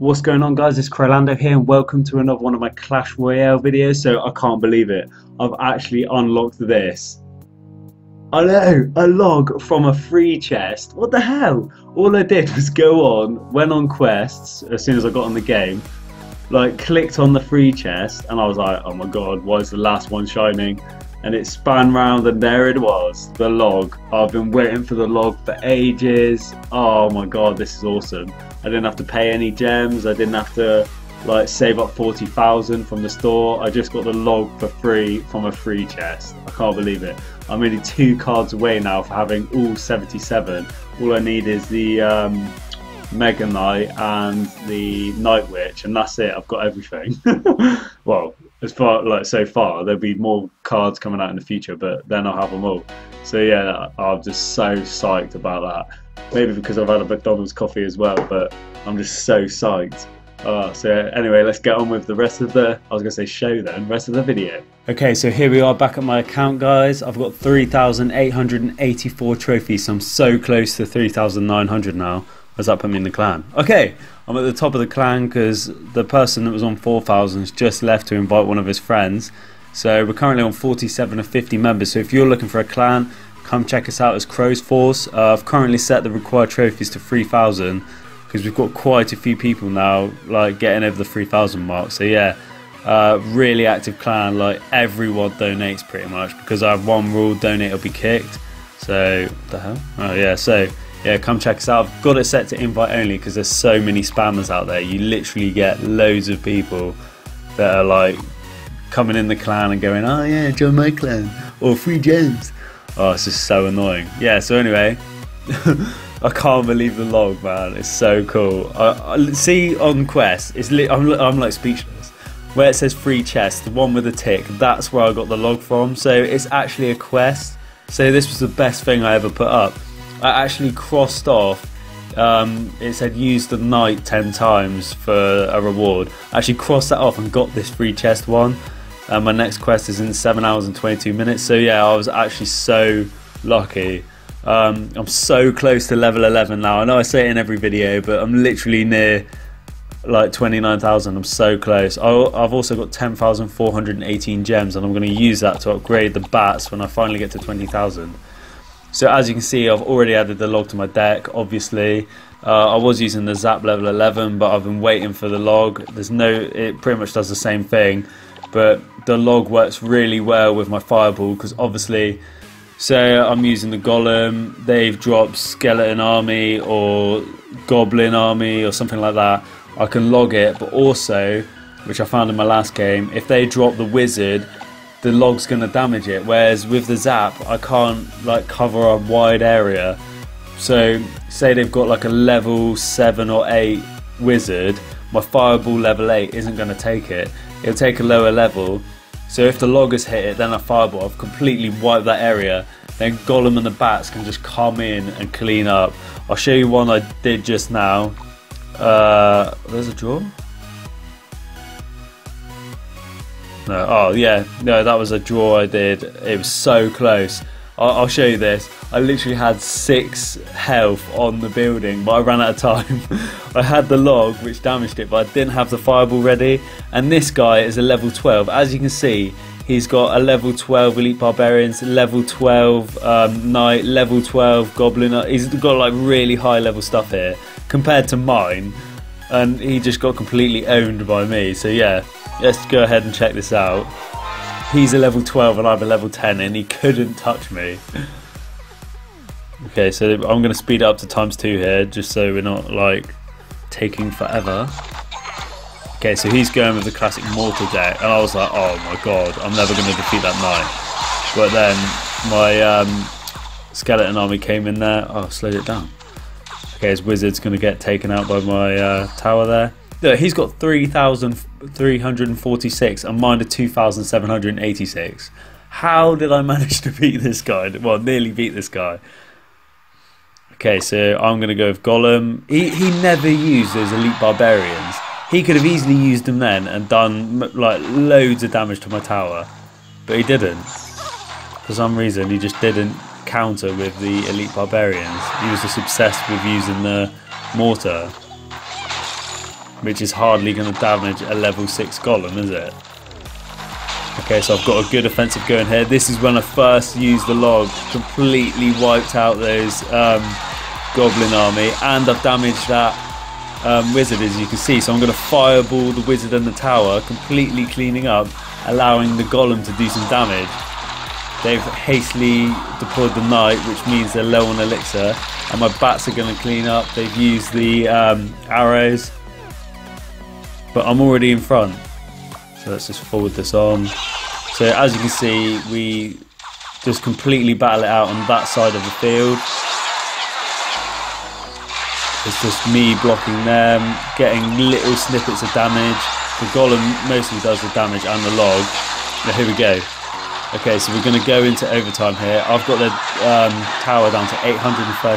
What's going on, guys? It's Crowlando here and welcome to another one of my Clash Royale videos. So I can't believe it, I've actually unlocked this. I know, a log from a free chest. What the hell? All I did was go on, went on quests as soon as I got on the game, like clicked on the free chest and I was like, oh my god, why is the last one shining? And it spun round and there it was, the log. I've been waiting for the log for ages. Oh my god, this is awesome. I didn't have to pay any gems, I didn't have to like save up 40,000 from the store. I just got the log for free from a free chest. I can't believe it. I'm only 2 cards away now for having all 77. All I need is the Mega Knight and the Night Witch and that's it, I've got everything. Well, as far like so far, there'll be more cards coming out in the future, but then I'll have them all. So yeah, I'm just so psyched about that. Maybe because I've had a McDonald's coffee as well, but I'm just so psyched. So anyway, let's get on with the rest of the, rest of the video. Okay, so here we are back at my account, guys. I've got 3,884 trophies, so I'm so close to 3,900 now. Has that put me in the clan? Okay, I'm at the top of the clan because the person that was on 4,000's just left to invite one of his friends. So we're currently on 47 of 50 members. So if you're looking for a clan, come check us out as Crows Force. I've currently set the required trophies to 3,000 because we've got quite a few people now like getting over the 3,000 mark. So yeah, really active clan. Like everyone donates pretty much because I have one rule: donate or be kicked. So what the hell? Oh yeah, so. Yeah, come check us out. I've got it set to invite only because there's so many spammers out there. You literally get loads of people that are like coming in the clan and going, oh yeah, join my clan, or free gems. Oh, it's just so annoying. Yeah, so anyway, I can't believe the log, man. It's so cool. I see on quest, it's I'm like speechless. Where it says free chest, the one with the tick, that's where I got the log from. So it's actually a quest. So this was the best thing I ever put up. I actually crossed off, it said use the knight 10 times for a reward. I actually crossed that off and got this free chest one. My next quest is in 7 hours and 22 minutes. So yeah, I was actually so lucky. I'm so close to level 11 now. I know I say it in every video, but I'm literally near like 29,000. I'm so close. I've also got 10,418 gems and I'm going to use that to upgrade the bats when I finally get to 20,000. So as you can see, I've already added the log to my deck, obviously. I was using the Zap level 11, but I've been waiting for the log. It pretty much does the same thing, but the log works really well with my fireball because obviously, so I'm using the golem, they've dropped skeleton army or goblin army or something like that. I can log it, but also, which I found in my last game, if they drop the wizard, the log's gonna damage it, whereas with the zap I can't like cover a wide area. So say they've got like a level 7 or 8 wizard, my fireball level 8 isn't gonna take it, it'll take a lower level. So if the log has hit it, then a fireball, I've completely wiped that area, then golem and the bats can just come in and clean up. I'll show you one I did just now. There's a draw? No. Oh yeah, no, that was a draw I did. It was so close. I'll show you this. I literally had 6 health on the building, but I ran out of time. I had the log, which damaged it, but I didn't have the fireball ready. And this guy is a level 12. As you can see, he's got a level 12 elite barbarians, level 12 knight, level 12 goblin. He's got like really high level stuff here compared to mine, and he just got completely owned by me. So yeah, let's go ahead and check this out. He's a level 12 and I'm a level 10 and he couldn't touch me. Okay, so I'm going to speed it up to times 2 here just so we're not like taking forever. Okay, so he's going with the classic mortal deck and I was like, oh my god, I'm never going to defeat that knight. But then my skeleton army came in there. Oh, slowed it down. Okay, his wizard's going to get taken out by my tower there. Look, he's got 3,346 and mine are 2,786. How did I manage to beat this guy? Well, nearly beat this guy. Okay, so I'm going to go with Golem. He never used those elite barbarians. He could have easily used them then and done like loads of damage to my tower. But he didn't. For some reason, he just didn't counter with the elite barbarians. He was just obsessed with using the mortar. which is hardly going to damage a level 6 golem, is it? Okay, so I've got a good offensive going here. This is when I first used the log, completely wiped out those goblin army, and I've damaged that wizard, as you can see. So I'm going to fireball the wizard and the tower, completely cleaning up, allowing the golem to do some damage. They've hastily deployed the knight, which means they're low on elixir, and my bats are going to clean up. They've used the arrows, but I'm already in front. So let's just forward this on. So as you can see, we just completely battle it out on that side of the field. It's just me blocking them, getting little snippets of damage. The golem mostly does the damage and the log. Now here we go. Okay, so we're going to go into overtime here. I've got the tower down to 831. I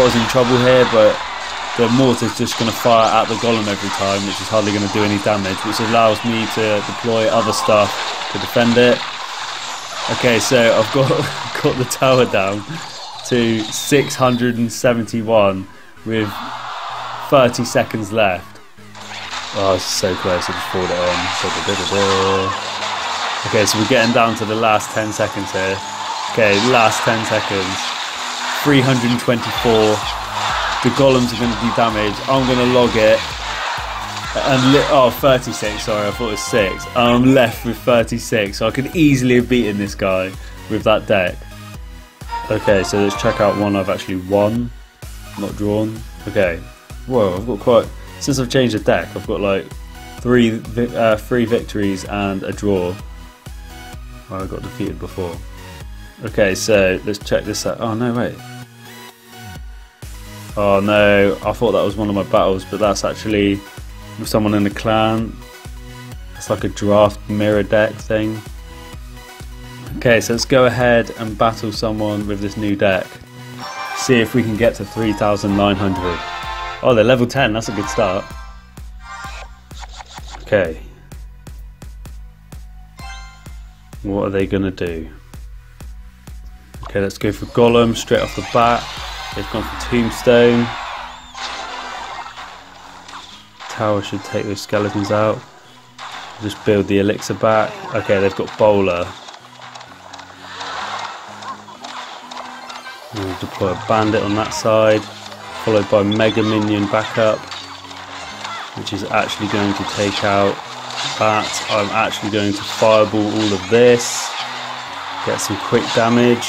was in trouble here, but the mortar's just going to fire at the golem every time, which is hardly going to do any damage, which allows me to deploy other stuff to defend it. Okay, so I've got the tower down to 671 with 30 seconds left. Oh, it's so close, I just pulled it on. Okay, so we're getting down to the last 10 seconds here. Okay, last 10 seconds. 324. The golems are going to do damage. I'm going to log it. And 36, sorry, I thought it was 6. I'm left with 36, so I could easily have beaten this guy with that deck. Okay, so let's check out one I've actually won, not drawn. Okay, whoa, I've got quite... Since I've changed the deck, I've got like three victories and a draw where I got defeated before. Okay, so let's check this out. Oh, no, wait. Oh no, I thought that was one of my battles, but that's actually with someone in the clan. It's like a draft mirror deck thing. Okay, so let's go ahead and battle someone with this new deck. See if we can get to 3,900. Oh, they're level 10, that's a good start. Okay. What are they gonna do? Okay, let's go for Golem straight off the bat. They've gone for Tombstone. Tower should take those skeletons out. Just build the elixir back. Okay, they've got Bowler. We'll deploy a Bandit on that side, followed by Mega Minion backup, which is actually going to take out that. I'm actually going to fireball all of this, get some quick damage.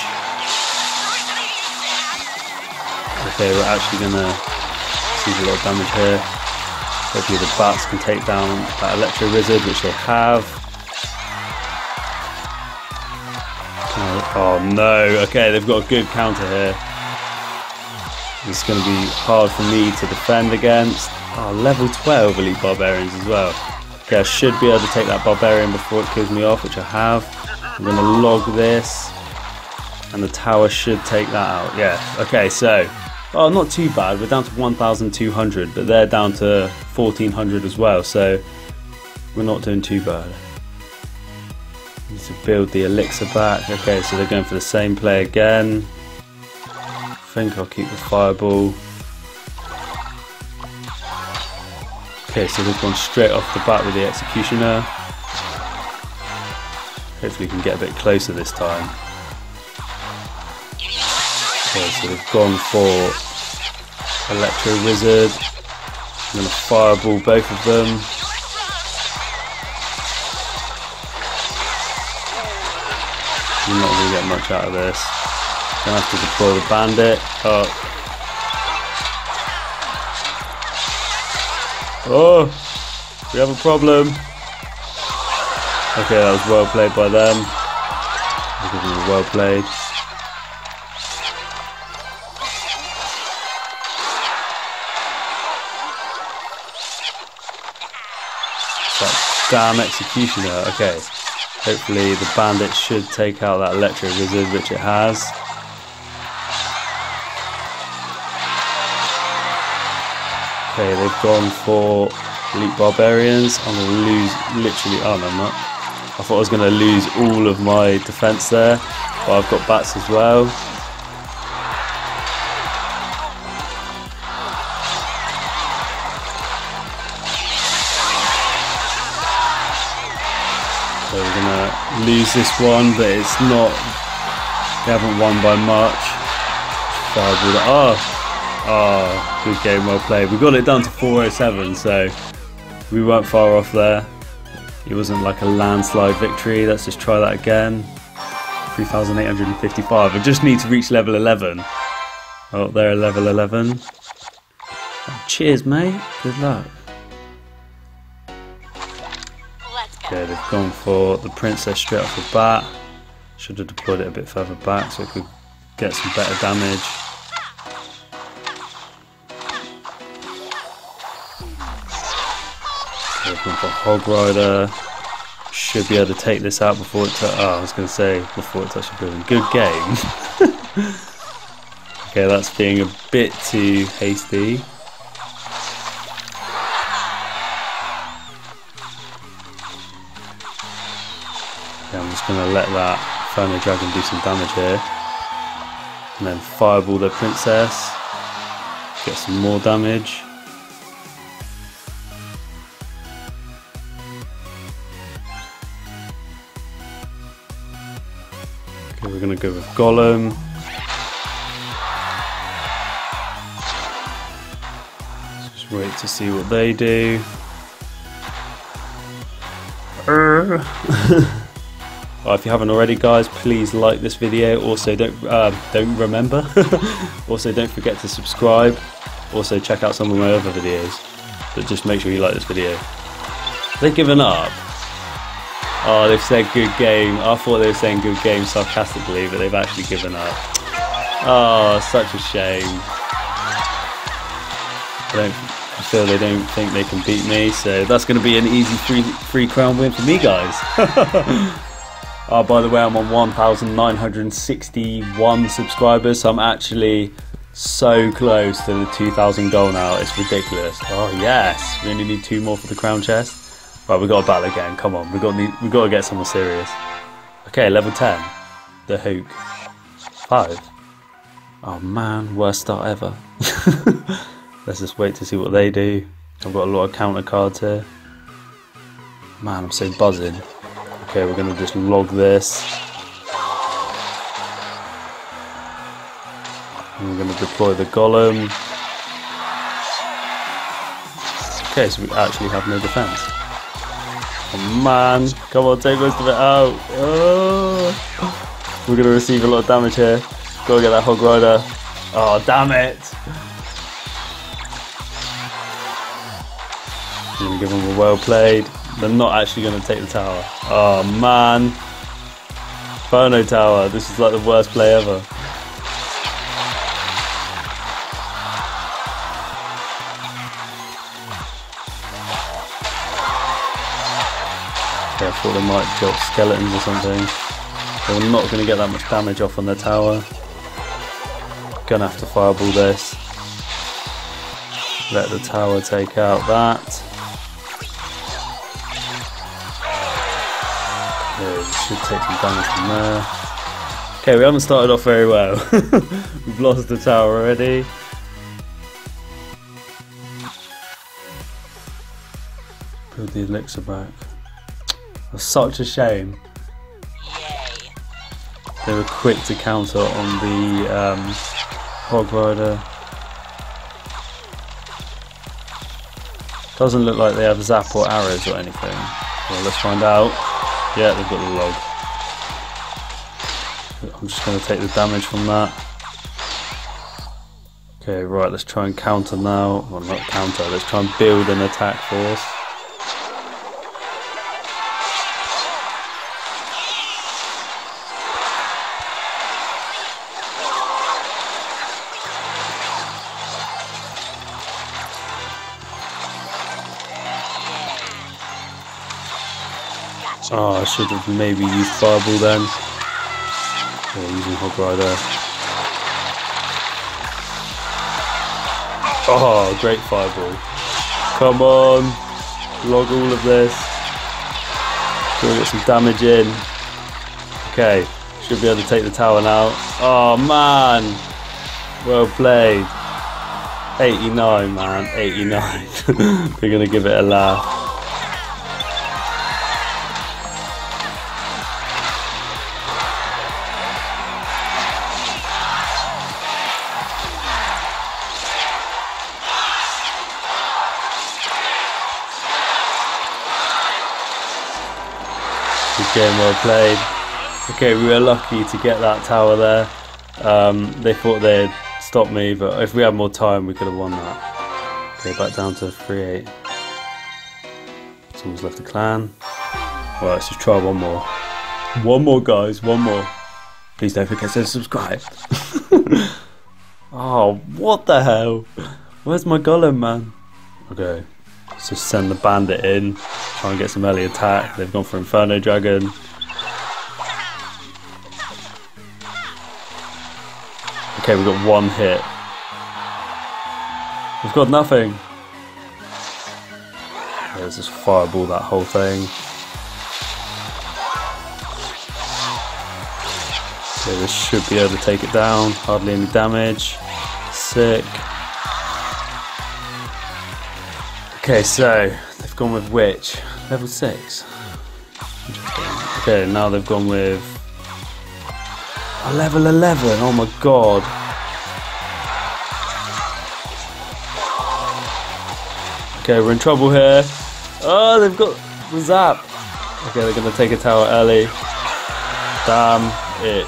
Okay, we're actually going to see a lot of damage here. Hopefully the bats can take down that Electro Wizard, which they have. Oh no, okay, they've got a good counter here. It's going to be hard for me to defend against. Oh, level 12 Elite Barbarians as well. Okay, I should be able to take that Barbarian before it kills me off, which I have. I'm going to log this, and the tower should take that out, yeah. Okay, so... Oh, not too bad, we're down to 1,200, but they're down to 1,400 as well, so we're not doing too bad. Need to build the elixir back. Okay, so they're going for the same play again. I think I'll keep the fireball. Okay, so they've gone straight off the bat with the executioner. Hopefully we can get a bit closer this time. Okay, so we've gone for Electro Wizard. I'm going to fireball both of them. I'm not going to get much out of this. I'm going to have to deploy the Bandit. Oh, we have a problem. Okay, that was well played by them. I'll give them a well played. Damn executioner. Okay, hopefully the Bandit should take out that Electro Wizard, which it has. Okay, they've gone for Elite Barbarians. I'm going to lose literally... Oh no, I'm not. I thought I was going to lose all of my defense there, but I've got bats as well. lose this one, but it's not, they haven't won by much. Fireball. Oh, good game, well played. We got it down to 407, so we weren't far off there. It wasn't like a landslide victory. Let's just try that again. 3,855. I just need to reach level 11. Oh, they're level 11. Oh, cheers, mate. Good luck. Okay, they've gone for the princess straight off the bat. Should have deployed it a bit further back so it could get some better damage. Okay, they've gone for hog rider. Should be able to take this out before it touches. Oh, I was going to say before it touches building. Good game. Okay, that's being a bit too hasty. I'm just going to let that Inferno Dragon do some damage here. And then fireball the princess. Get some more damage. Okay, we're going to go with Golem. Let's just wait to see what they do. Oh, if you haven't already, guys, please like this video. Also, also, don't forget to subscribe. Also, check out some of my other videos. But just make sure you like this video. They've given up. Oh, they've said good game. I thought they were saying good game sarcastically, but they've actually given up. Oh, such a shame. I feel they don't think they can beat me, so that's going to be an easy three crown win for me, guys. Oh, by the way, I'm on 1,961 subscribers, so I'm actually so close to the 2,000 goal now. It's ridiculous. Oh yes, we only need 2 more for the crown chest. Right, we've got a battle again. Come on, we've got to get someone serious. Okay, level 10, the Hook, 5. Oh man, worst start ever. Let's just wait to see what they do. I've got a lot of counter cards here. Man, I'm so buzzing. Okay, we're going to just log this. I'm going to deploy the Golem. Okay, so we actually have no defense. Oh man, come on, take most of it out. Oh. We're going to receive a lot of damage here. Go get that Hog Rider. Oh, damn it. I'm going to give them a well played. They're not actually going to take the tower. Oh man. Inferno Tower. This is like the worst play ever. Okay, I thought they might drop skeletons or something. They're not going to get that much damage off on their tower. Gonna have to fireball this. Let the tower take out that. Should take some damage from there. Okay, we haven't started off very well. We've lost the tower already. Build the elixir back. That's such a shame. They were quick to counter on the Hog Rider. Doesn't look like they have zap or arrows or anything. Well, let's find out. Yeah, they've got the log. I'm just going to take the damage from that. Okay, right, let's try and counter now. Well, not counter, let's try and build an attack force. Oh, I should have maybe used Fireball then. Or using Hog Rider. Oh, great Fireball. Come on. Log all of this. Gonna get some damage in. Okay, should be able to take the tower now. Oh, man. Well played. 89, man. 89. We're going to give it a laugh. game well played. Okay, we were lucky to get that tower there. They thought they'd stop me, but if we had more time, we could have won that. Okay, back down to 3-8. Someone's left the clan. All right, let's just try one more. One more, guys, one more. Please don't forget to subscribe. Oh, what the hell? Where's my golem, man? Okay, let's just send the bandit in. Try and get some early attack. They've gone for Inferno Dragon. Okay, we've got one hit. We've got nothing. Okay, let's just fireball that whole thing. Okay, this should be able to take it down. Hardly any damage. Sick. Okay, so they've gone with Witch. Level 6. Okay, now they've gone with a level 11. Oh my god. Okay, we're in trouble here. Oh, they've got the zap. Okay, they're going to take a tower early. Damn it.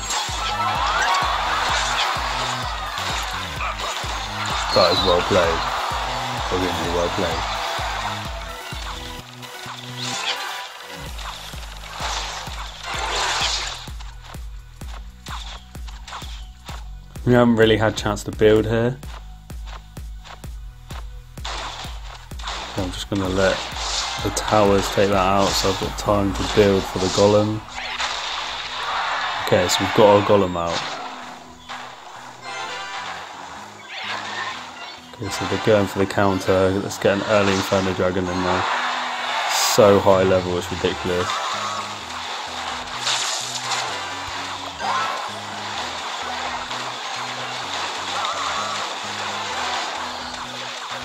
That is well played. Really well played. We haven't really had a chance to build here. I'm just going to let the towers take that out so I've got time to build for the golem. Okay, so we've got our golem out. Okay, so they're going for the counter. Let's get an early Inferno Dragon in there. So high level, it's ridiculous.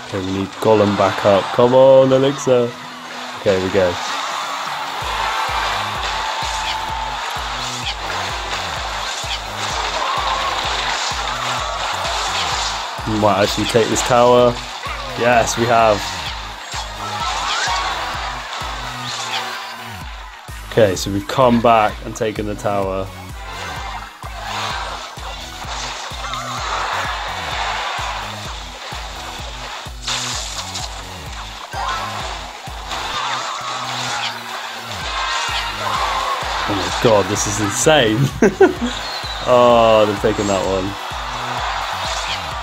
Okay, we need golem back up. Come on, Elixir. Okay, we go. We might actually take this tower. Yes, we have. Okay, so we've come back and taken the tower. God, this is insane. Oh, they've taken that one.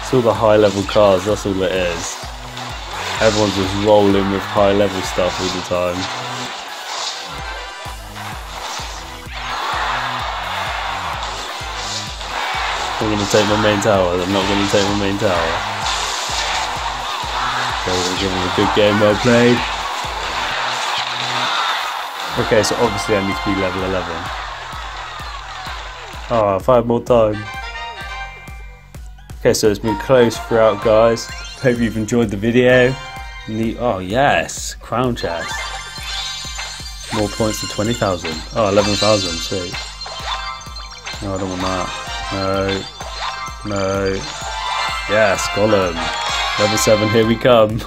It's all the high level cars, that's all it is. Everyone's just rolling with high level stuff all the time. I'm going to take my main tower, I'm not going to take my main tower. So we're giving a good game well played. Okay, so obviously I need to be level 11. Oh, 5 more time. Okay, so it's been close throughout, guys. Hope you've enjoyed the video. Oh yes, crown chest. More points to 20,000. Oh, 11,000, sweet. No, I don't want that. No, no. Yes, golem. Level 7, here we come.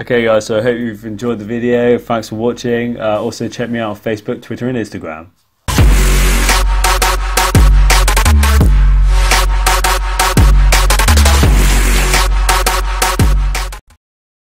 Okay guys, so I hope you've enjoyed the video, thanks for watching, also check me out on Facebook, Twitter and Instagram.